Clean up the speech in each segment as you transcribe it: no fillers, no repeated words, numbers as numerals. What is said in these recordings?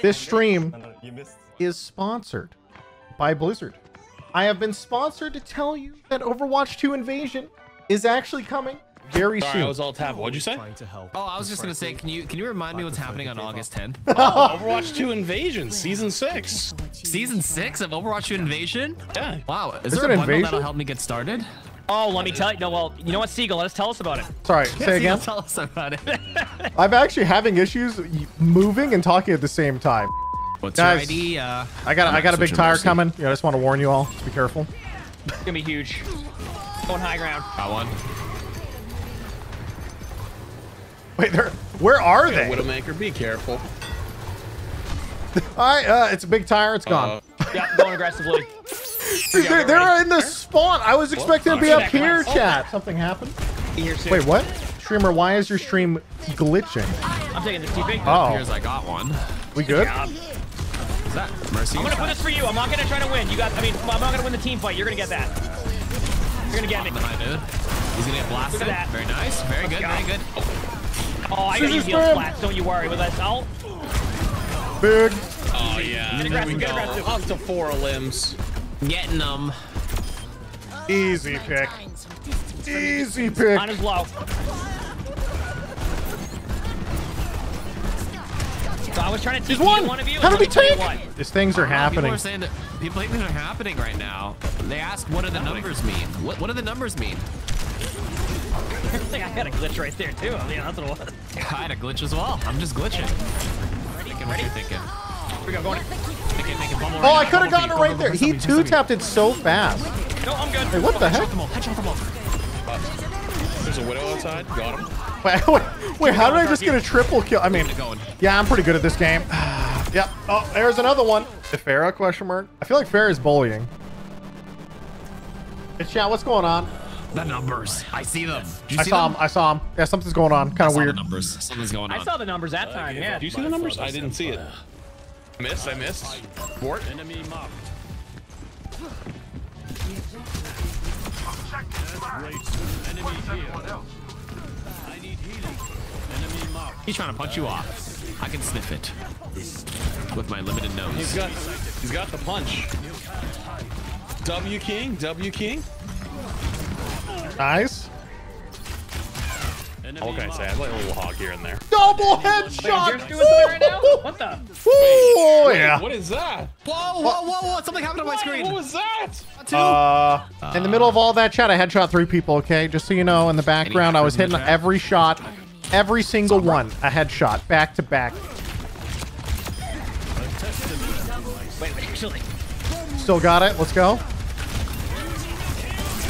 This stream is sponsored by Blizzard. I have been sponsored to tell you that Overwatch 2 Invasion is actually coming very soon. I was all tab. What'd you say? Oh, I was just gonna say, can you remind me what's happening on August 10th? Oh, Overwatch 2 Invasion, Season 6. Season 6 of Overwatch 2 Invasion? Yeah. Wow, is there a bundle that'll help me get started? Oh, let me tell you. No, well, you know what, Seagull, tell us about it. Sorry, say again? Tell us about it. I'm actually having issues moving and talking at the same time. What's guys, your idea? I got a big tire coming. Yeah, I just want to warn you all. Just be careful. It's gonna be huge. Going high ground. Got one. Wait, where are they? Widowmaker, be careful. All right, it's a big tire. It's gone. Yeah, going aggressively. Dude, they're in the spawn. I was expecting to be up here, chat. Oh, something happened? Wait, what? Streamer, why is your stream glitching? I'm taking the TP. Oh. Here's I got one. We good? Is that Mercy? I'm going to put this for you. I'm not going to try to win. You got, I mean, I'm not going to win the team fight. You're going to get that. You're going to get me. He's going to get blasted. Very nice. Very good. Very good. Oh, I got you heal splats. Don't you worry with us. I'll... Big. Oh, yeah. Get aggressive. Get aggressive. Up to 4 limbs. Getting them. Easy pick. Easy pick. On his low. So I was trying to teach one of you. How do we take? These things are happening. People are saying that things are happening right now. They asked, what do the numbers mean? What do the numbers mean? I had a glitch right there, too. I mean, that's what it was. I had a glitch as well. I'm just glitching. Thinking what you're thinking. Here we go. Going. Oh, I could have gotten it right there. He two-tapped it so fast. No, I'm good. Hey, what the heck? There's a widow outside. Got him. Wait, how did I just get a triple kill? I mean, yeah, I'm pretty good at this game. Yep. Oh, there's another one. Farah, question mark. I feel like Farah is bullying. Hey, chat, what's going on? The numbers. I see them. I saw him. Yeah, something's going on. Kind of weird. Numbers. Something's going on. I saw the numbers that time. Yeah. Do you see the numbers? I didn't see it. I missed. Ward. Enemy mobbed. Enemy here. He's trying to punch you off. I can sniff it with my limited nose. He's got the punch. W King. Nice. All can I say? I like a little hog here and there. Double headshot! Wait, right now? What the? Oh yeah. What is that? Whoa! Whoa! Whoa! Whoa! Something happened on my screen. What was that? In the middle of all that chat, I headshot 3 people. Okay, just so you know, in the background, I was hitting every shot. Every single one, a headshot, back to back. Wait, actually. Still got it. Let's go.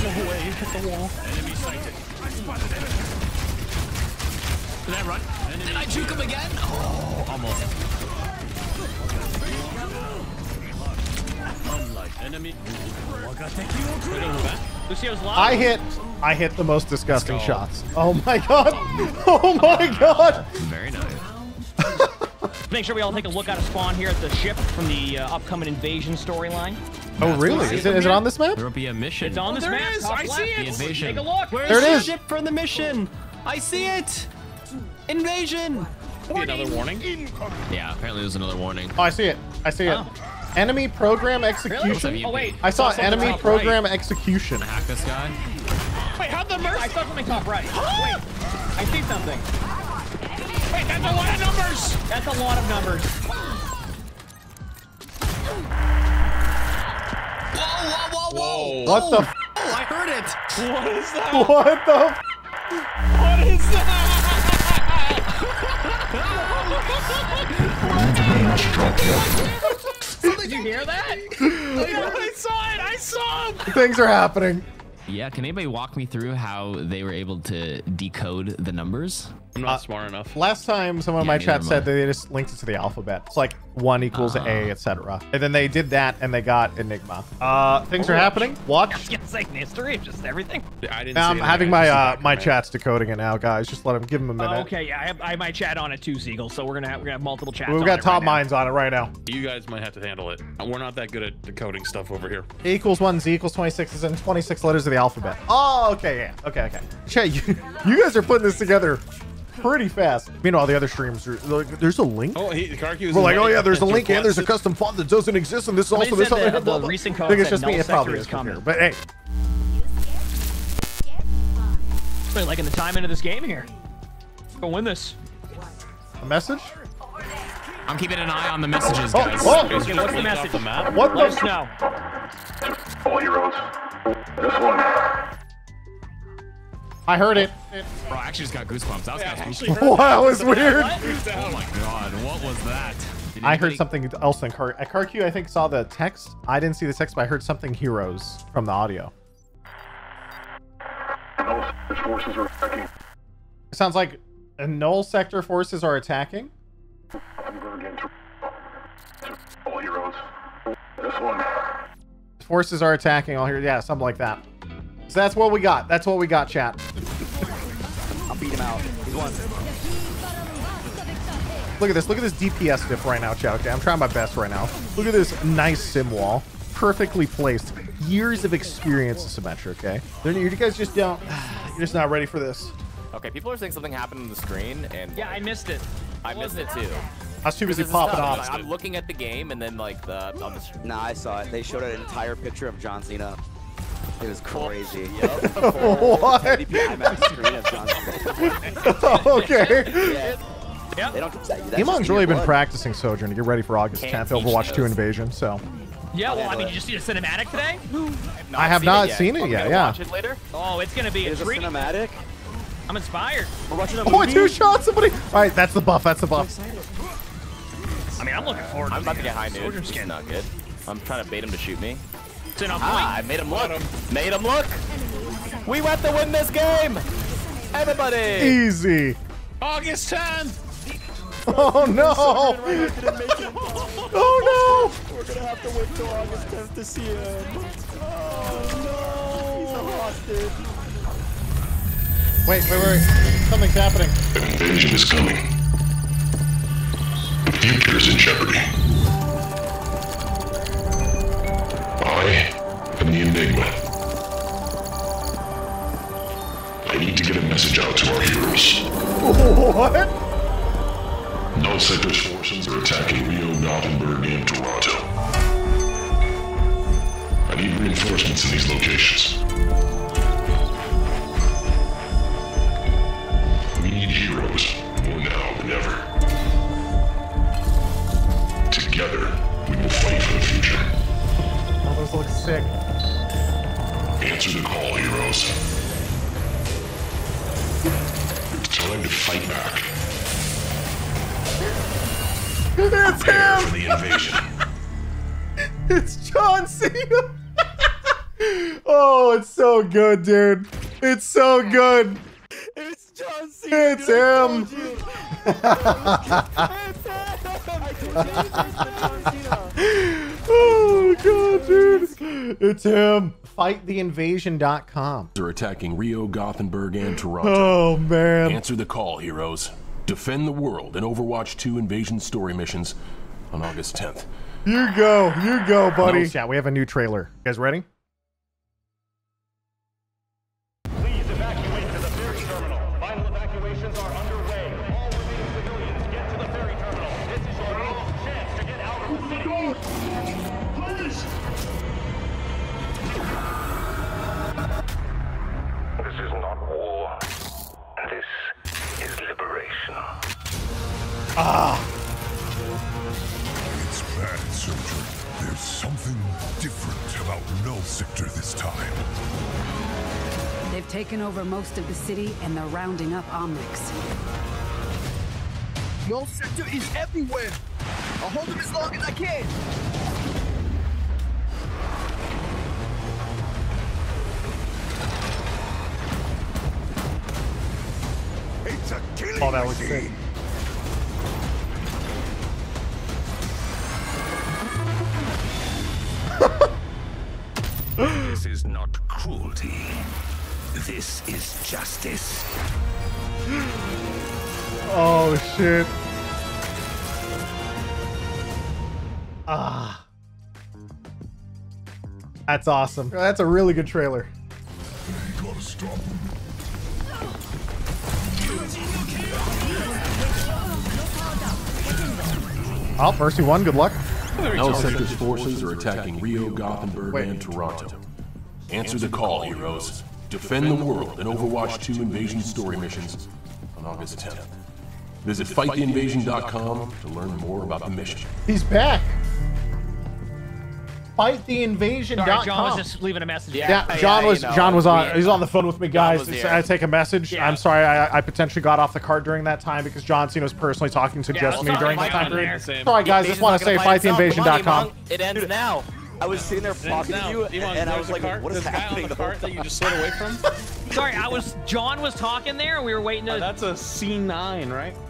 No way, hit the wall. Enemy sighted. I spotted enemy. Did I run? Enemy. Did I juke him again? Oh, almost. Enemy. I hit the most disgusting shots. Oh my god. Oh my god. Very nice. Make sure we all take a look out of spawn here at the ship from the upcoming invasion storyline. Oh really? Is it on this map? There'll be a mission. It's on this map. There it is. I see it. The invasion. Take a look. Where's the ship from the mission? I see it. Invasion. Another warning. Yeah, apparently there's another warning. Oh, I see it. I see it. Enemy program execution. Really? Oh, wait. I saw enemy program execution. Hack this guy. Wait, how'd the mercy? I saw something top right. Wait, I see something. Wait, that's a lot of numbers. That's a lot of numbers. Whoa, whoa, whoa, whoa. What the? Oh, I heard it. What is that? What the? What is that? What? Did you hear that? I saw it. Things are happening. Yeah, can anybody walk me through how they were able to decode the numbers? I'm not smart enough. Last time someone in my chat said that they just linked it to the alphabet. It's like 1 equals A, etc. And then they did that and they got Enigma. Things are happening. Watch. It's like history, just everything. I didn't see it. I'm having my chat's decoding it now, guys. Just let them give them a minute. Okay, yeah, I have my chat on it too, Seagull. So we're gonna have multiple chats. We've got top minds on it right now. You guys might have to handle it. We're not that good at decoding stuff over here. A equals 1, Z equals 26 is in 26 letters of the alphabet. Oh, okay, yeah, okay. Chat, you guys are putting this together pretty fast. Meanwhile, the other streams are like, there's a link. Oh, Karki was like, oh yeah, there's a link and there's a custom font that doesn't exist, and this also this other. I think it's just me. It probably is coming, but hey. We're liking the time into this game here. Go win this. A message? I'm keeping an eye on the messages, guys. Oh, oh. Okay, what's the message? What? Let us know. All your roads. This one. I heard it. Bro, I actually just got goosebumps. I was goosebumps. Wow, it was weird. Oh my god, what was that? I heard something else in Car. Karq, I think, saw the text. I didn't see the text, but I heard something heroes from the audio. Forces are attacking. It sounds like Null Sector forces are attacking. All heroes. This one. Forces are attacking. I'll hear, yeah, something like that. So that's what we got. That's what we got, chat. I'll beat him out. He's won. Look at this. Look at this DPS diff right now, chat. Okay, I'm trying my best right now. Look at this nice sim wall. Perfectly placed. Years of experience in Symmetra, okay? You guys just don't... You're just not ready for this. Okay, people are saying something happened on the screen, and... Yeah, I missed it. I missed it, too. I was too busy popping off. Like, I'm looking at the game, and then, like, on the screen. Nah, I saw it. They showed an entire picture of John Cena. It was crazy. What? Okay. Yeah. Iman's really been practicing Sojourn to get ready for August 10th Overwatch 2 Invasion, so... Yeah, well, I mean, did you see the cinematic today? I have not seen it yet, yeah. Watch it later. Oh, it's going to be a treat. Cinematic? I'm inspired. We're watching a movie. Oh, 2 shots, somebody. All right, that's the buff, that's the buff. I mean, I'm looking forward to it. I'm about to get high nude. This is not good. I'm trying to bait him to shoot me. It's in a point. Ah, I made him look. Made him look. We want to win this game. Everybody. Easy. August 10th. Oh, no. Oh, no. We're going to have to wait till August 10th to see him. Oh, no. He's a hostage. Wait. Something's happening. Invasion is coming. The future is in jeopardy. I am the Enigma. I need to get a message out to our heroes. What? Null Sector's forces are attacking Rio, Gothenburg, and Toronto. I need reinforcements in these locations. We need heroes, more now than ever. Together, we will fight for the future. Oh, those look sick. Answer the call, heroes. It's time to fight back. It's prepare him! For the invasion. It's John Cena! Oh, it's so good, dude. It's so good. It's John Cena. It's him. Oh, God, dude. It's him. FightTheInvasion.com. They're attacking Rio, Gothenburg, and Toronto. Oh, man. Answer the call, heroes. Defend the world in Overwatch 2 Invasion story missions on August 10th. You go, buddy. Yeah, we have a new trailer. You guys ready? Please evacuate to the ferry terminal. Final evacuations are underway. All remaining civilians get to the ferry terminal. This is your last chance to get out of the city. Please. This is not war. This is liberation. It's bad, Sojourn. There's something different about Null Sector this time. They've taken over most of the city, and they're rounding up Omnics. Null Sector is everywhere. I'll hold them as long as I can. Oh, that was sick. This is not cruelty. This is justice. Oh, shit. Ah. That's awesome. That's a really good trailer. You gotta stop him. No. Oh, Mercy 1, good luck. Null Sector's forces are attacking Rio, Gothenburg, and Toronto. Answer the call, heroes. Defend the world in Overwatch 2 Invasion story missions on August 10th. Visit FightTheInvasion.com to learn more about the mission. He's back. FightTheInvasion.com. Sorry, John was just leaving a message. Yeah, John was on. Yeah. He's on the phone with me, guys. I take a message. Yeah. I'm sorry, I potentially got off the card during that time because John Cena was personally talking to just me during that time period. Sorry, guys. Just want to say FightTheInvasion.com. It ends now. I was sitting there blocking you, and I was like, "What is happening?" The part that you just slid away from. Sorry, John was talking there, and we were waiting to. That's a C9, right?